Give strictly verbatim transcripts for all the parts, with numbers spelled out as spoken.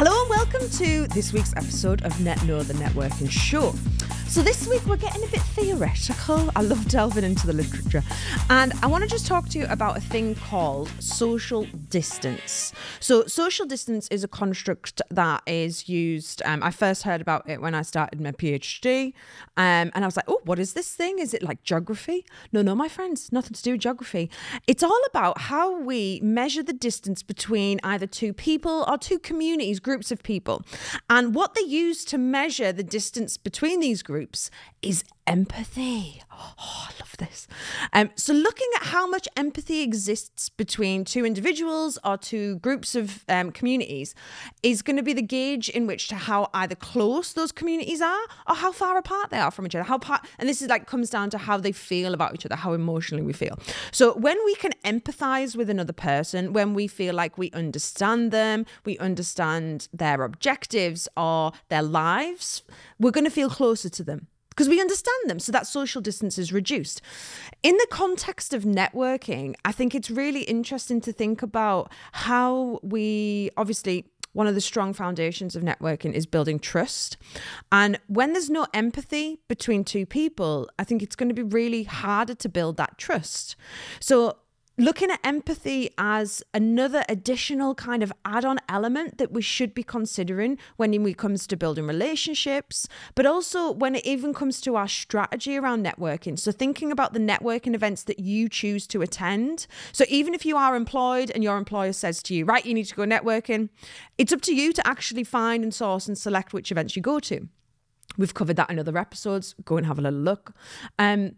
Hello and welcome to this week's episode of NetKno, the networking show. So this week we're getting a bit theoretical. I love delving into the literature. And I want to just talk to you about a thing called social distance. So social distance is a construct that is used. Um, I first heard about it when I started my PhD. Um, and I was like, oh, what is this thing? Is it like geography? No, no, my friends, nothing to do with geography. It's all about how we measure the distance between either two people or two communities, groups of people. And what they use to measure the distance between these groups Groups is empathy. Oh, I love this. Um, so looking at how much empathy exists between two individuals or two groups of um, communities is going to be the gauge in which to how either close those communities are or how far apart they are from each other. How part, and this is like comes down to how they feel about each other, how emotionally we feel. So when we can empathize with another person, when we feel like we understand them, we understand their objectives or their lives, we're going to feel closer to them, because we understand them, so that social distance is reduced. In the context of networking, I think it's really interesting to think about how we, obviously, one of the strong foundations of networking is building trust. And when there's no empathy between two people, I think it's going to be really harder to build that trust. So looking at empathy as another additional kind of add-on element that we should be considering when it comes to building relationships, but also when it even comes to our strategy around networking. So thinking about the networking events that you choose to attend. So even if you are employed and your employer says to you, right, you need to go networking, it's up to you to actually find and source and select which events you go to. We've covered that in other episodes. Go and have a little look. Um,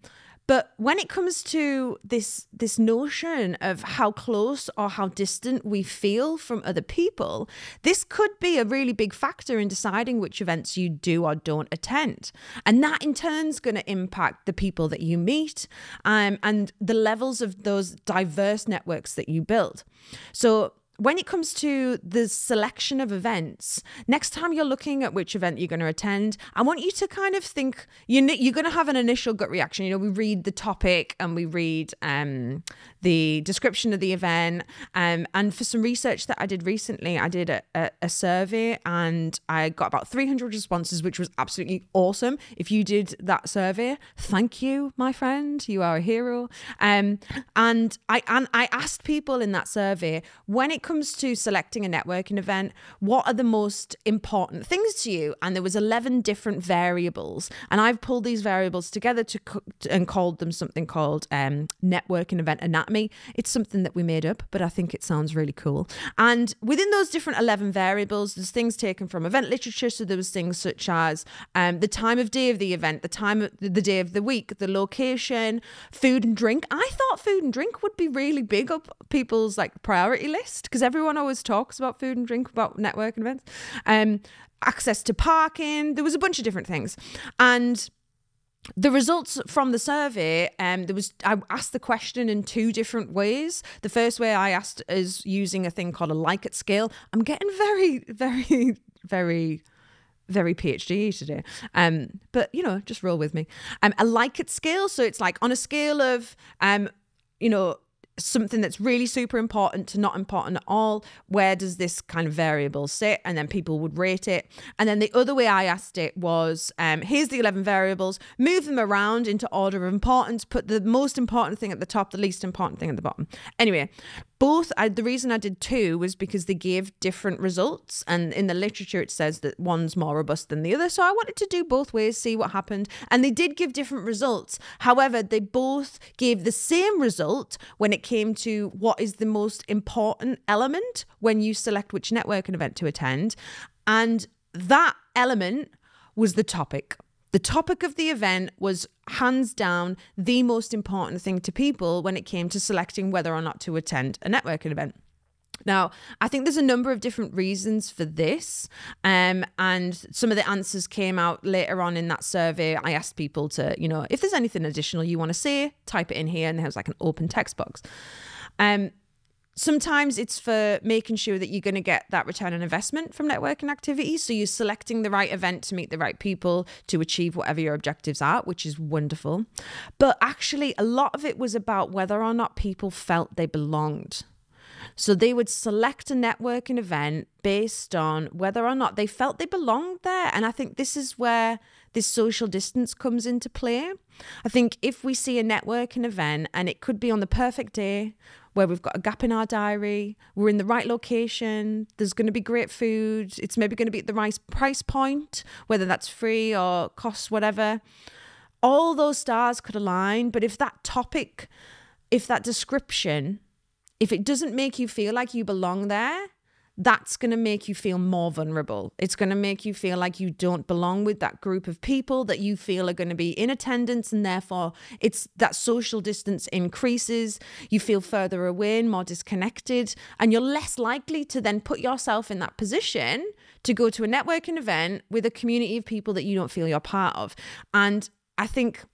But when it comes to this, this notion of how close or how distant we feel from other people, this could be a really big factor in deciding which events you do or don't attend. And that in turn is going to impact the people that you meet um, and the levels of those diverse networks that you build. So when it comes to the selection of events, next time you're looking at which event you're going to attend, I want you to kind of think, you know, you're going to have an initial gut reaction. You know, we read the topic and we read um, the description of the event. Um, and for some research that I did recently, I did a, a, a survey and I got about three hundred responses, which was absolutely awesome. If you did that survey, thank you, my friend. You are a hero. Um, and, I, and I asked people in that survey, when it comes comes to selecting a networking event, what are the most important things to you? And there was eleven different variables, and I've pulled these variables together to and called them something called um, networking event anatomy. It's something that we made up, but I think it sounds really cool. And within those different eleven variables, there's things taken from event literature. So there was things such as um, the time of day of the event, the time of the day of the week, the location, food and drink. I thought food and drink would be really big up people's like priority list, because everyone always talks about food and drink, about networking events, um, access to parking. There was a bunch of different things. And the results from the survey, um, there was, I asked the question in two different ways. The first way I asked is using a thing called a Likert scale. I'm getting very, very, very... very PhD today, um, but you know, just roll with me. Um, a Likert scale, so it's like on a scale of, um, you know, something that's really super important to not important at all, where does this kind of variable sit? And then people would rate it. And then the other way I asked it was, um, here's the eleven variables, move them around into order of importance, put the most important thing at the top, the least important thing at the bottom. Anyway, both, I, the reason I did two was because they gave different results. And in the literature, it says that one's more robust than the other. So I wanted to do both ways, see what happened. And they did give different results. However, they both gave the same result when it came to what is the most important element when you select which networking event to attend. And that element was the topic. The topic of the event was hands down the most important thing to people when it came to selecting whether or not to attend a networking event. Now, I think there's a number of different reasons for this. Um, and some of the answers came out later on in that survey. I asked people to, you know, if there's anything additional you want to say, type it in here. And there was like an open text box. Um, Sometimes it's for making sure that you're going to get that return on investment from networking activities. So you're selecting the right event to meet the right people to achieve whatever your objectives are, which is wonderful. But actually, a lot of it was about whether or not people felt they belonged. So they would select a networking event based on whether or not they felt they belonged there. And I think this is where this social distance comes into play. I think if we see a networking event, and it could be on the perfect day where we've got a gap in our diary, we're in the right location, there's going to be great food, it's maybe going to be at the right price point, whether that's free or costs, whatever. All those stars could align, but if that topic, if that description, if it doesn't make you feel like you belong there, that's going to make you feel more vulnerable. It's going to make you feel like you don't belong with that group of people that you feel are going to be in attendance, and therefore it's that social distance increases. You feel further away and more disconnected, and you're less likely to then put yourself in that position to go to a networking event with a community of people that you don't feel you're part of. And I think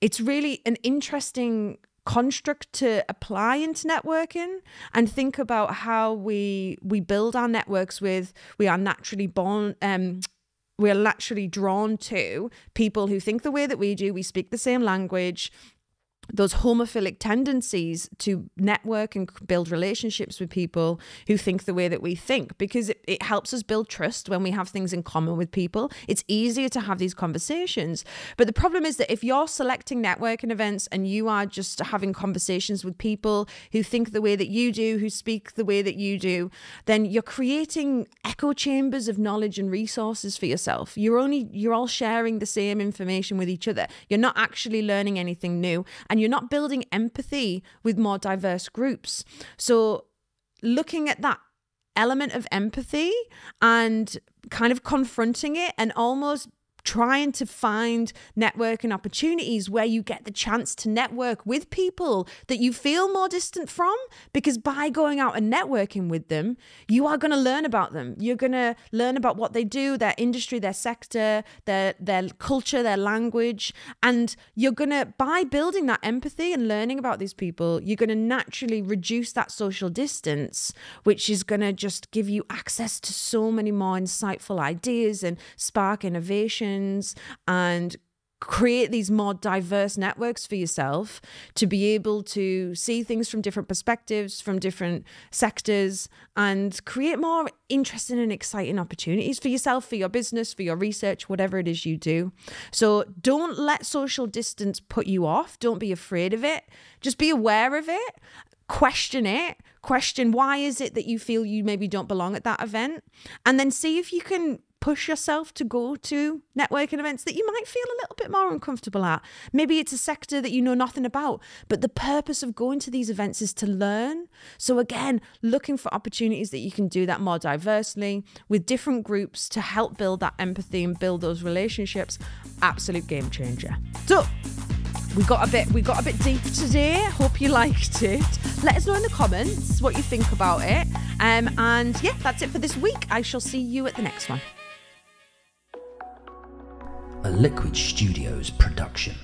it's really an interesting construct to apply into networking and think about how we we build our networks with. We are naturally born, um, we are naturally drawn to people who think the way that we do, we speak the same language. Those homophilic tendencies to network and build relationships with people who think the way that we think, because it, it helps us build trust when we have things in common with people. It's easier to have these conversations. But the problem is that if you're selecting networking events and you are just having conversations with people who think the way that you do, who speak the way that you do, then you're creating echo chambers of knowledge and resources for yourself. You're only, you're all sharing the same information with each other. You're not actually learning anything new, and you're not building empathy with more diverse groups. So looking at that element of empathy and kind of confronting it, and almost trying to find networking opportunities where you get the chance to network with people that you feel more distant from, because by going out and networking with them, you are going to learn about them. You're going to learn about what they do, their industry, their sector, their, their culture, their language. And you're going to, by building that empathy and learning about these people, you're going to naturally reduce that social distance, which is going to just give you access to so many more insightful ideas and spark innovation, and create these more diverse networks for yourself to be able to see things from different perspectives, from different sectors, and create more interesting and exciting opportunities for yourself, for your business, for your research, whatever it is you do. So don't let social distance put you off. Don't be afraid of it. Just be aware of it. Question it. Question why is it that you feel you maybe don't belong at that event, and then see if you can push yourself to go to networking events that you might feel a little bit more uncomfortable at. Maybe it's a sector that you know nothing about, but the purpose of going to these events is to learn. So again, looking for opportunities that you can do that more diversely with different groups to help build that empathy and build those relationships. Absolute game changer. So we got a bit, we got a bit deep today. Hope you liked it. Let us know in the comments what you think about it. Um, and yeah, that's it for this week. I shall see you at the next one. A Liquid Studios production.